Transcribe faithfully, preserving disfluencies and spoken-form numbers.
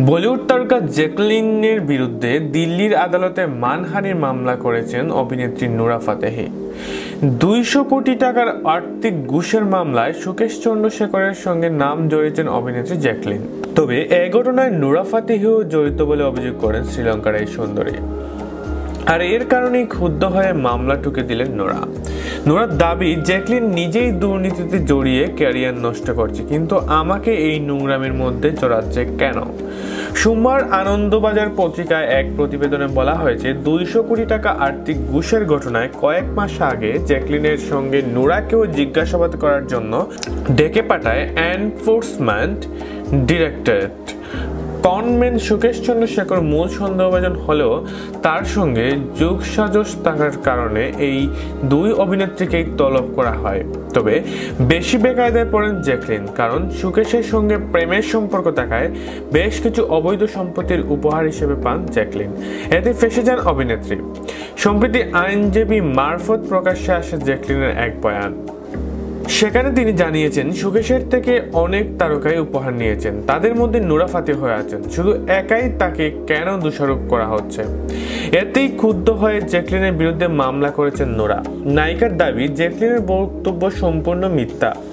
बॉलीवुड तारका जैकलिनेर बिरुद्धे दिल्लीर आदालते मानहानिर मामला करेছেন अभिनेत्री नोरा फातेही। दुइशो कोटी टाकार आर्थिक घुषेर मामलाय सुकेश चंद्रशेखरेर संगे नाम जड़िয়েছেন अभिनेत्री जैकलिन। तबे ए घटनाय नोरा फातेहीও जड़ित बले अभियोग करेन श्रीलंकार এই सुंदरी। আর এর কারণেই ক্ষুব্ধ হয়ে মামলা টুকে দিলেন নোরা। নোরার দাবি, জ্যাকলিন নিজেই দুর্নীতিতে জড়িয়ে ক্যারিয়ার নষ্ট করছে, কিন্তু আমাকে এই নোংরামের মধ্যে জড়াচ্ছে কেন? সোমবার আনন্দবাজার পত্রিকায় এক প্রতিবেদনে বলা হয়েছে, দুইশো কোটি টাকা আর্থিক ঘুষের ঘটনায় কয়েক মাস আগে জ্যাকলিনের সঙ্গে নোরাকেও জিজ্ঞাসাবাদ করার জন্য ডেকে পাঠায় enforcement directorate. Conman Sukesh Chandrashekhar মূল সন্দেহভাজন হলেও তার সঙ্গে যোগসাজশ থাকার কারণে এই দুই অভিনেত্রীকেই তলব করা হয়। তবে বেশি বেকায়দায় পড়েন জ্যাকলিন, কারণ সুকেশের সঙ্গে প্রেমের সম্পর্ক থাকায় বেশ কিছু অবৈধ সম্পত্তির উপহার হিসেবে পান জ্যাকলিন। এতে ফেঁসে যান অভিনেত্রী। সম্প্রতি আইনজীবী মারফত প্রকাশ্যে আসে জ্যাকলিনের এক বয়ান। সেখানে তিনি জানিয়েছেন, সুকেশের থেকে অনেক তারকাই উপহার নিয়েছেন, তাদের মধ্যে নোরা ফাতেহি আছেন, শুধু একাই তাকে কেন দোষারোপ করা হচ্ছে? এতেই ক্ষুব্ধ হয়ে জ্যাকলিনের বিরুদ্ধে মামলা করেছেন নোরা। নায়িকার দাবি, জ্যাকলিনের বক্তব্য সম্পূর্ণ মিথ্যা।